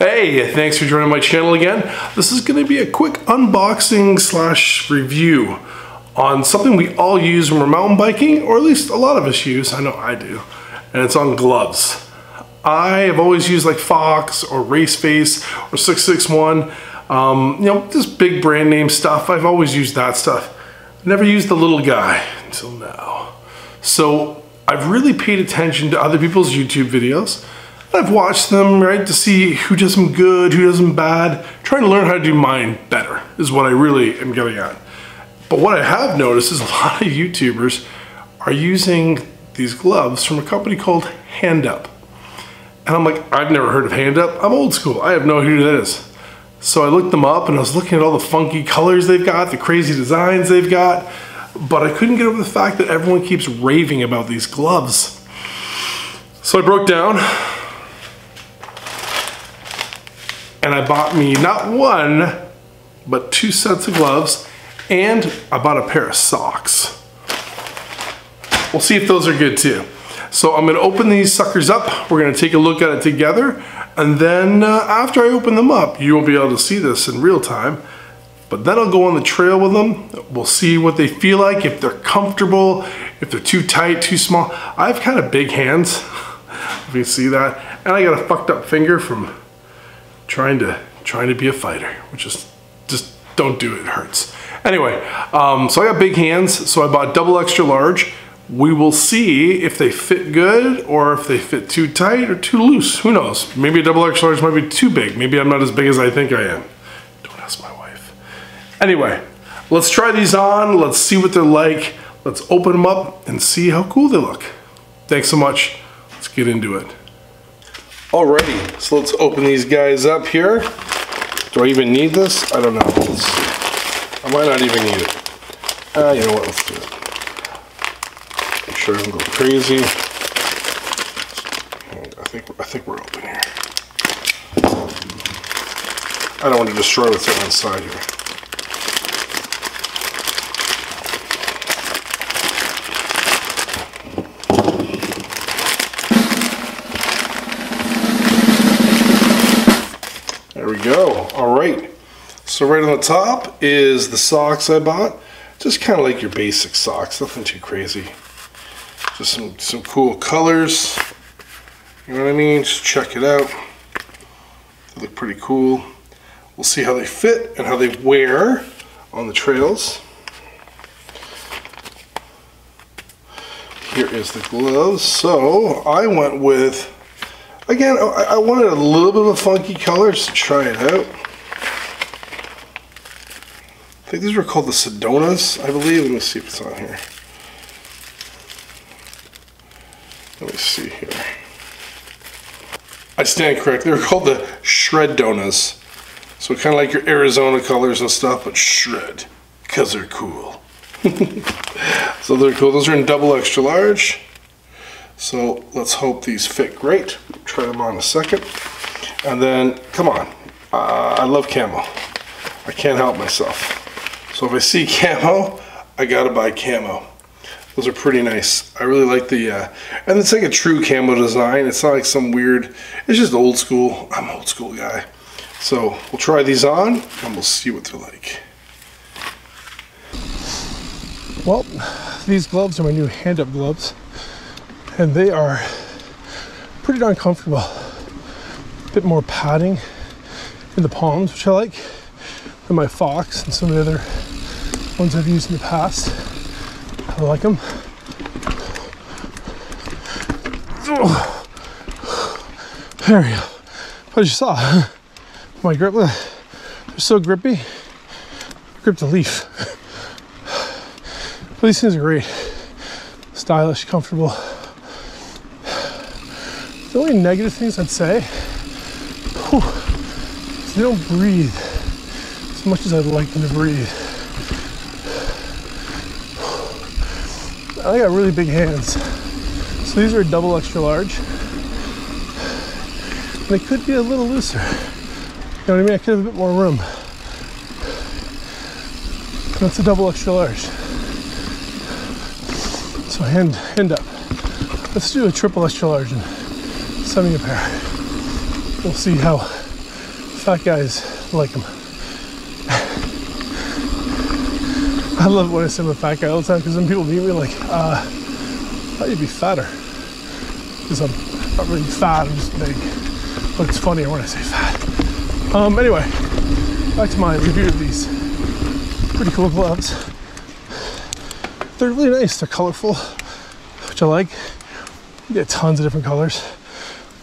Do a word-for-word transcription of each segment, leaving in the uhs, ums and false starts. Hey, thanks for joining my channel again. This is going to be a quick unboxing slash review on something we all use when we're mountain biking, or at least a lot of us use. I know I do, and it's on gloves. I have always used like Fox or Race Face or six six one, um, you know, just big brand name stuff. I've always used that stuff. Never used the little guy until now. So I've really paid attention to other people's YouTube videos. I've watched them, right, to see who does them good, who does them bad. I'm trying to learn how to do mine better is what I really am getting at. But what I have noticed is a lot of YouTubers are using these gloves from a company called Handup. And I'm like, I've never heard of Handup. I'm old school. I have no idea who that is. So I looked them up and I was looking at all the funky colors they've got, the crazy designs they've got, but I couldn't get over the fact that everyone keeps raving about these gloves. So I broke down. And I bought me not one, but two sets of gloves, and I bought a pair of socks. We'll see if those are good too. So I'm gonna open these suckers up, we're gonna take a look at it together, and then uh, after I open them up, you won't be able to see this in real time, but then I'll go on the trail with them, we'll see what they feel like, if they're comfortable, if they're too tight, too small. I have kind of big hands, if you see that, and I got a fucked up finger from Trying to trying to be a fighter, which is just don't do it, it hurts. Anyway, um, so I got big hands, so I bought double extra large. We will see if they fit good or if they fit too tight or too loose. Who knows? Maybe a double extra large might be too big. Maybe I'm not as big as I think I am. Don't ask my wife. Anyway, let's try these on. Let's see what they're like. Let's open them up and see how cool they look. Thanks so much. Let's get into it. Alrighty, so let's open these guys up here. Do I even need this? I don't know. Let's, I might not even need it. Uh, you know what, let's do it. I'm sure it'll go crazy. And I think I think we're open here. I don't want to destroy what's inside here. Go. All right, so right on the top is the socks I bought, just kind of like your basic socks, nothing too crazy, just some some cool colors, you know what I mean, just check it out, they look pretty cool. We'll see how they fit and how they wear on the trails. Here is the gloves. So I went with, again, I wanted a little bit of a funky color just to try it out. I think these were called the Shreddonas, I believe. Let me see if it's on here. Let me see here. I stand correct. They were called the Shreddonas. So kind of like your Arizona colors and stuff, but shred, because they're cool. So they're cool. Those are in double extra large. So let's hope these fit great. Try them on a second. And then, come on. Uh, I love camo. I can't help myself. So if I see camo, I gotta buy camo. Those are pretty nice. I really like the, uh, and it's like a true camo design. It's not like some weird, it's just old school. I'm an old school guy. So we'll try these on and we'll see what they're like. Well, these gloves are my new Handup gloves. And they are pretty darn comfortable. A bit more padding in the palms, which I like, than my Fox and some of the other ones I've used in the past. I like them. There we go. But you saw my grip, they're so grippy. I gripped a leaf. But these things are great. Stylish, comfortable. The only negative things I'd say, whew, is they don't breathe as much as I'd like them to breathe. I got really big hands. So these are double extra large. They could be a little looser. You know what I mean? I could have a bit more room. That's a double extra large. So hand, hand up. Let's do a triple extra large and send me a pair. We'll see how Fat guys like them. I love when I say I'm a fat guy all the time, because then people meet me like, uh, I thought you'd be fatter. Because I'm not really fat, I'm just big. But it's funnier when I say fat. Um, anyway, back to my review of these pretty cool gloves. They're really nice, they're colorful, which I like. You get tons of different colors.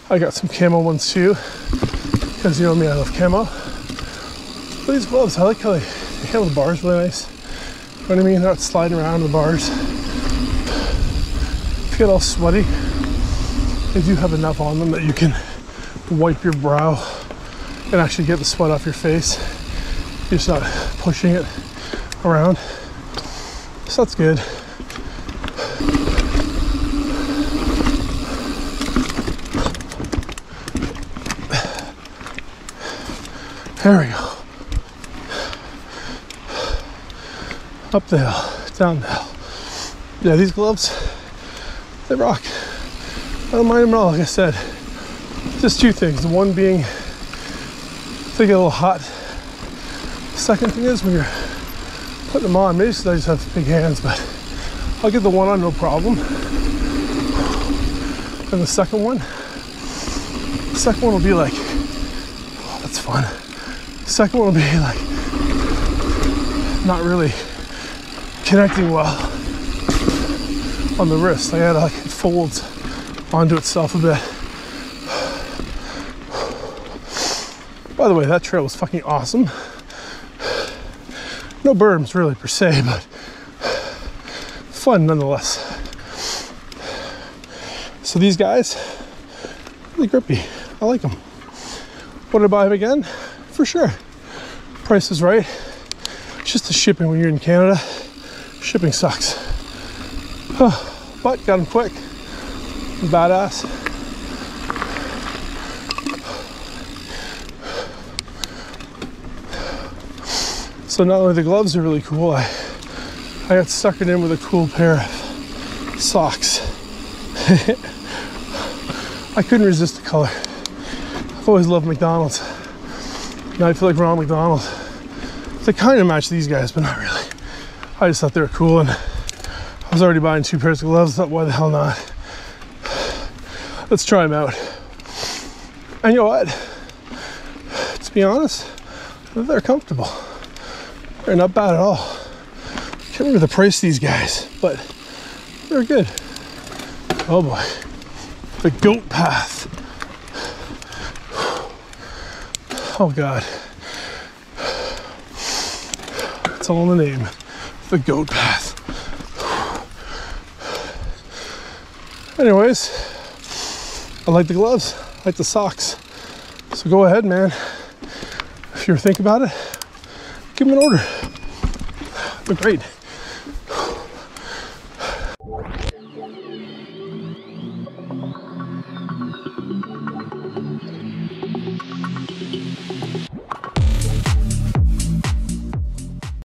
I got some camo ones too, because you know me, I love camo. But these gloves, I like how they, they handle the bars really nice. You know what I mean? They're not sliding around the bars. If you get all sweaty, they do have enough on them that you can wipe your brow and actually get the sweat off your face. You're just not pushing it around. So that's good. There we go. Up the hill, down the hill. Yeah, these gloves, they rock. I don't mind them at all, like I said. Just two things. The one being, they get a little hot. The second thing is when you're putting them on, maybe it's because I just have big hands, but I'll get the one on no problem. And the second one, the second one will be like, oh, that's fun. The second one will be like, not really connecting well on the wrist. I had like it folds onto itself a bit. By the way, that trail was fucking awesome. No berms really per se, but fun nonetheless. So these guys, really grippy. I like them. Would I buy them again? For sure. Price is right. It's just the shipping when you're in Canada. Shipping sucks, oh, but got them quick. Badass. So not only the gloves are really cool, I I got suckered in with a cool pair of socks. I couldn't resist the color. I've always loved McDonald's. Now I feel like Ronald McDonald. They kind of match these guys, but not really. I just thought they were cool, and I was already buying two pairs of gloves. I thought, why the hell not? Let's try them out. And you know what? To be honest, they're comfortable. They're not bad at all. I can't remember the price of these guys, but they're good. Oh boy. The Goat Path. Oh God. It's all in the name. The Goat Path. Anyways, I like the gloves, I like the socks. So go ahead, man. If you're thinking about it, give them an order. They're great.